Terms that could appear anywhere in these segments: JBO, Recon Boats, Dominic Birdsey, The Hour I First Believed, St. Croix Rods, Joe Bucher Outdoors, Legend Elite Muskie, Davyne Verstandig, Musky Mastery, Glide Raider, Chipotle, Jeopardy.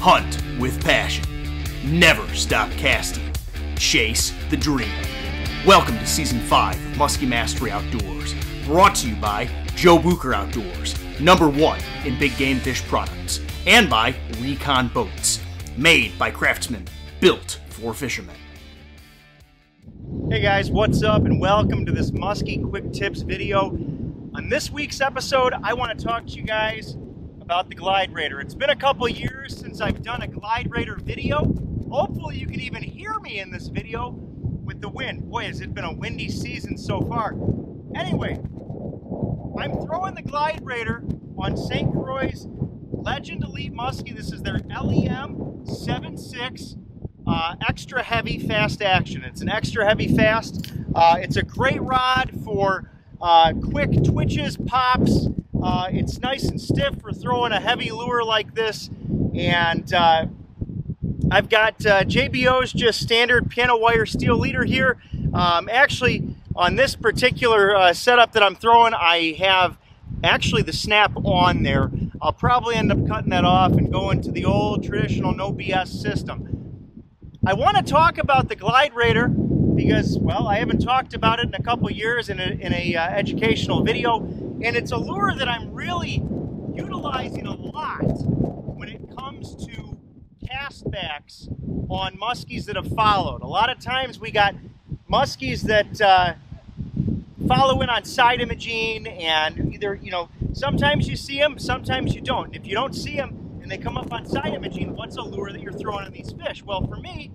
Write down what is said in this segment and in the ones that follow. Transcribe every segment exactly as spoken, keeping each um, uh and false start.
Hunt with passion. Never stop casting. Chase the dream. Welcome to Season five of Musky Mastery Outdoors, brought to you by Joe Bucher Outdoors, number one in big game fish products, and by Recon Boats, made by craftsmen, built for fishermen. Hey guys, what's up, and welcome to this Muskie Quick Tips video. On this week's episode, I want to talk to you guys about the Glide Raider. It's been a couple years since I've done a Glide Raider video. Hopefully you can even hear me in this video with the wind. Boy, has it been a windy season so far. Anyway, I'm throwing the Glide Raider on Saint Croix's Legend Elite Muskie. This is their L E M seventy-six uh, extra heavy fast action. It's an extra heavy fast. Uh, it's a great rod for uh, quick twitches, pops. Uh, it's nice and stiff for throwing a heavy lure like this, and uh, I've got uh, J B O's just standard piano wire steel leader here. Um, actually, on this particular uh, setup that I'm throwing, I have actually the snap on there. I'll probably end up cutting that off and going to the old traditional no B S system. I want to talk about the Glide Raider because, well, I haven't talked about it in a couple years in a, in a uh, educational video. And it's a lure that I'm really utilizing a lot when it comes to castbacks on muskies that have followed. A lot of times we got muskies that uh, follow in on side imaging, and either, you know, sometimes you see them, sometimes you don't. And if you don't see them and they come up on side imaging, what's a lure that you're throwing on these fish? Well, for me,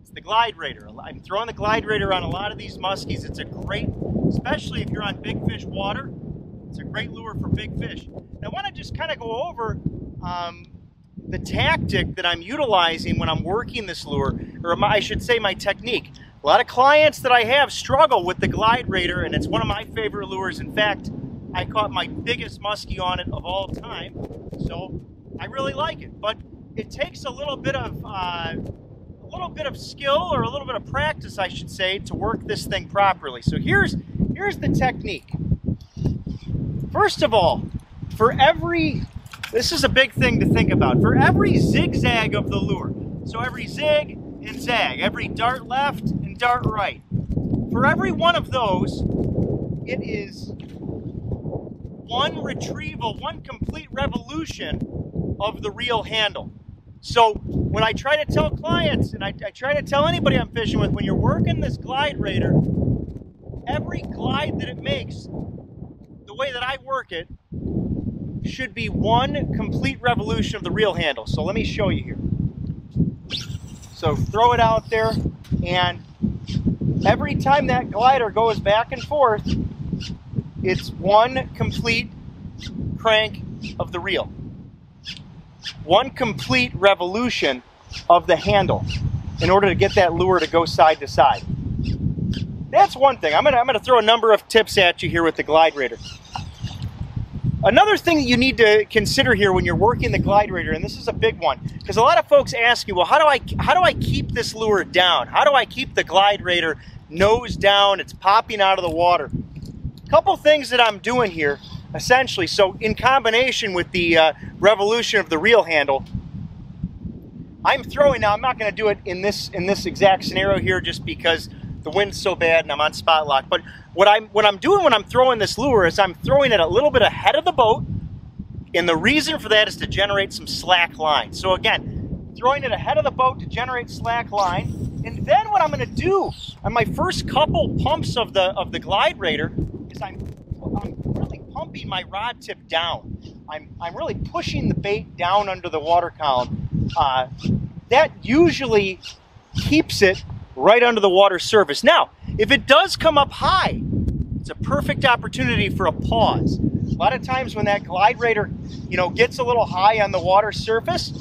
it's the Glide Raider. I'm throwing the Glide Raider on a lot of these muskies. It's a great, especially if you're on big fish water. It's a great lure for big fish. And I want to just kind of go over um, the tactic that I'm utilizing when I'm working this lure, or my, I should say my technique. A lot of clients that I have struggle with the Glide Raider, and it's one of my favorite lures. In fact, I caught my biggest muskie on it of all time, so I really like it. But it takes a little bit of, uh, a little bit of skill, or a little bit of practice, I should say, to work this thing properly. So here's, here's the technique. First of all, for every, this is a big thing to think about, for every zigzag of the lure, so every zig and zag, every dart left and dart right, for every one of those, it is one retrieval, one complete revolution of the reel handle. So when I try to tell clients, and I, I try to tell anybody I'm fishing with, when you're working this Glide Raider, every glide that it makes, the way that I work it, should be one complete revolution of the reel handle. So let me show you here. So throw it out there, and every time that glider goes back and forth, it's one complete crank of the reel. One complete revolution of the handle in order to get that lure to go side to side. That's one thing. I'm gonna, I'm gonna throw a number of tips at you here with the Glide Raider. Another thing that you need to consider here when you're working the Glide Raider, and this is a big one, because a lot of folks ask you, well, how do I how do I keep this lure down? How do I keep the Glide Raider nose down? It's popping out of the water. A couple things that I'm doing here, essentially, so in combination with the uh, revolution of the reel handle, I'm throwing now. I'm not going to do it in this in this exact scenario here, just because the wind's so bad and I'm on spot lock. But what I'm, what I'm doing when I'm throwing this lure is I'm throwing it a little bit ahead of the boat. And the reason for that is to generate some slack line. So again, throwing it ahead of the boat to generate slack line. And then what I'm going to do on my first couple pumps of the, of the Glide Raider is I'm, I'm really pumping my rod tip down. I'm, I'm really pushing the bait down under the water column. Uh, that usually keeps it right under the water surface. Now, if it does come up high, it's a perfect opportunity for a pause. A lot of times when that Glide Raider, you know, gets a little high on the water surface,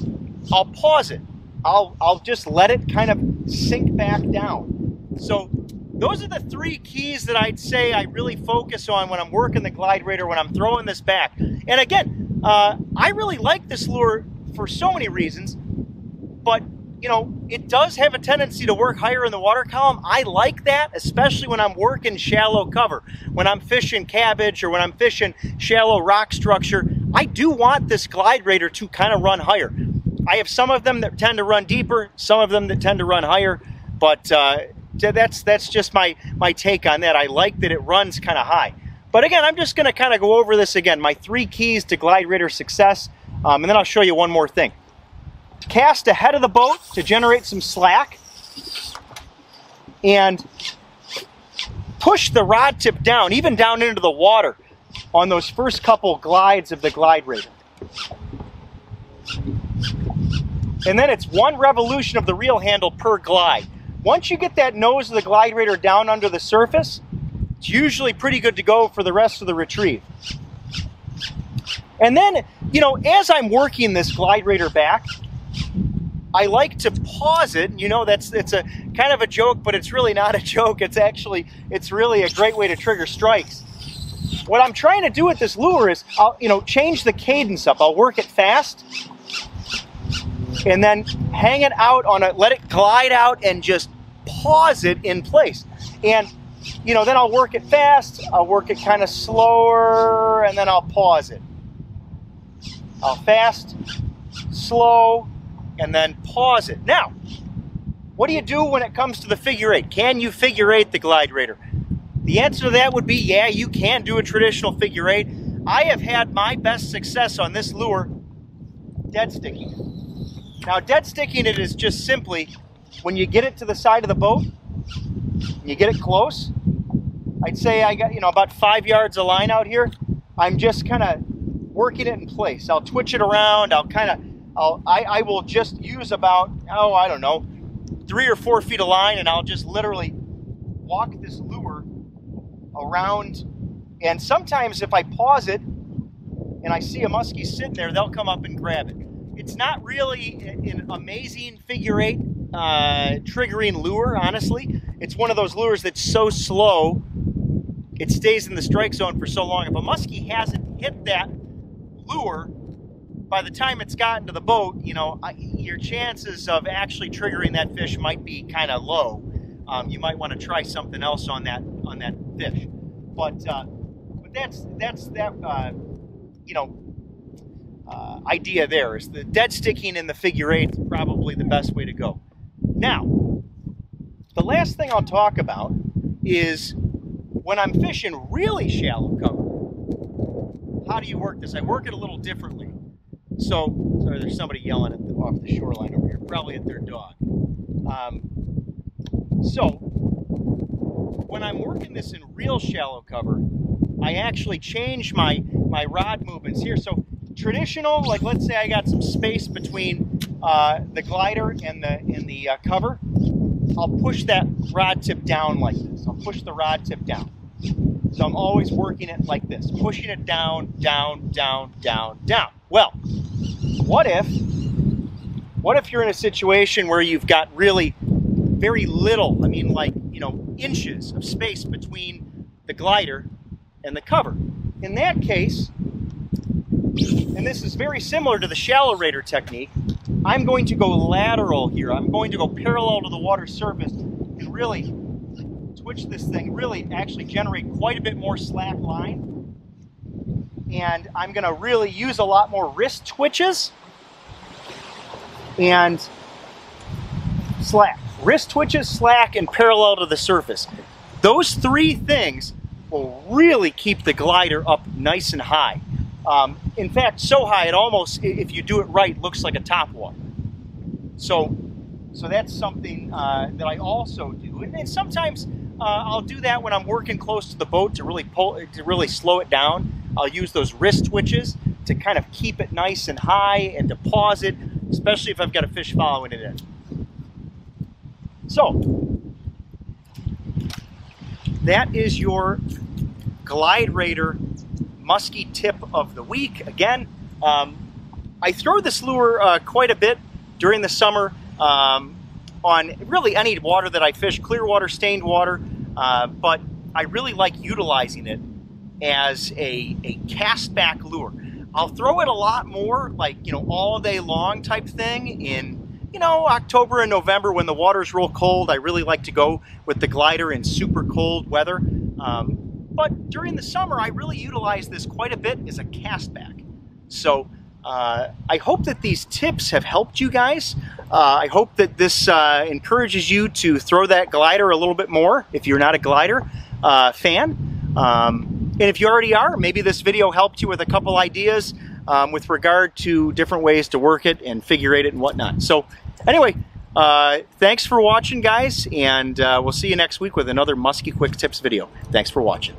I'll pause it. I'll, I'll just let it kind of sink back down. So those are the three keys that I'd say I really focus on when I'm working the Glide Raider, when I'm throwing this back. And again, uh, I really like this lure for so many reasons, but you know, it does have a tendency to work higher in the water column. I like that, especially when I'm working shallow cover. When I'm fishing cabbage or when I'm fishing shallow rock structure, I do want this Glide Raider to kind of run higher. I have some of them that tend to run deeper, some of them that tend to run higher, but uh, that's that's just my, my take on that. I like that it runs kind of high. But again, I'm just going to kind of go over this again, my three keys to Glide Raider success, um, and then I'll show you one more thing. Cast ahead of the boat to generate some slack, and push the rod tip down, even down into the water, on those first couple glides of the Glide Raider. And then it's one revolution of the reel handle per glide. Once you get that nose of the Glide Raider down under the surface, it's usually pretty good to go for the rest of the retrieve. And then, you know, as I'm working this Glide Raider back, I like to pause it. You know, that's it's a kind of a joke, but it's really not a joke. It's actually, it's really a great way to trigger strikes. What I'm trying to do with this lure is, I'll, you know, change the cadence up. I'll work it fast, and then hang it out on it, let it glide out, and just pause it in place. And, you know, then I'll work it fast, I'll work it kind of slower, and then I'll pause it. I'll fast, slow, and then pause it. Now, what do you do when it comes to the figure eight? Can you figure eight the Glide Raider? The answer to that would be, yeah, you can do a traditional figure eight. I have had my best success on this lure dead sticking it. Now, dead sticking it is just simply when you get it to the side of the boat, you get it close. I'd say I got, you know, about five yards of line out here. I'm just kind of working it in place. I'll twitch it around. I'll kind of I'll, I, I will just use about, oh, I don't know, three or four feet of line, and I'll just literally walk this lure around. And sometimes if I pause it and I see a muskie sitting there, they'll come up and grab it. It's not really an amazing figure eight uh, triggering lure, honestly. It's one of those lures that's so slow, it stays in the strike zone for so long. If a muskie hasn't hit that lure, by the time it's gotten to the boat, you know, your chances of actually triggering that fish might be kind of low. Um, you might want to try something else on that on that fish. But uh, but that's that's that uh, you know uh, idea there is the dead sticking in the figure eight is probably the best way to go. Now, the last thing I'll talk about is when I'm fishing really shallow cover. How do you work this? I work it a little differently. So, sorry, there's somebody yelling at the, off the shoreline over here, probably at their dog. Um, so, when I'm working this in real shallow cover, I actually change my, my rod movements here. So, traditional, like let's say I got some space between uh, the glider and the, and the uh, cover, I'll push that rod tip down like this. I'll push the rod tip down. So I'm always working it like this, pushing it down, down, down, down, down. Well, what if, what if you're in a situation where you've got really very little, I mean like, you know, inches of space between the glider and the cover? In that case, and this is very similar to the shallow raider technique, I'm going to go lateral here. I'm going to go parallel to the water surface and really twitch this thing, really actually generate quite a bit more slack line. And I'm going to really use a lot more wrist twitches and slack. Wrist twitches, slack, and parallel to the surface. Those three things will really keep the glider up nice and high. Um, in fact, so high it almost, if you do it right, looks like a topwater. So, so that's something uh, that I also do. And, and sometimes uh, I'll do that when I'm working close to the boat to really pull, to really slow it down. I'll use those wrist twitches to kind of keep it nice and high and to pause it, especially if I've got a fish following it in. So, that is your Glide Raider muskie tip of the week. Again, um, I throw this lure uh, quite a bit during the summer um, on really any water that I fish, clear water, stained water, uh, but I really like utilizing it as a, a cast back lure. I'll throw it a lot more, like, you know, all day long type thing in, you know, October and November when the water's real cold. I really like to go with the glider in super cold weather. Um, but during the summer, I really utilize this quite a bit as a cast back. So Uh, I hope that these tips have helped you guys. Uh, I hope that this uh, encourages you to throw that glider a little bit more if you're not a glider uh, fan. Um, and if you already are, maybe this video helped you with a couple ideas um, with regard to different ways to work it and figure it and whatnot. So anyway, uh, thanks for watching, guys, and uh, we'll see you next week with another Muskie Quick Tips video. Thanks for watching.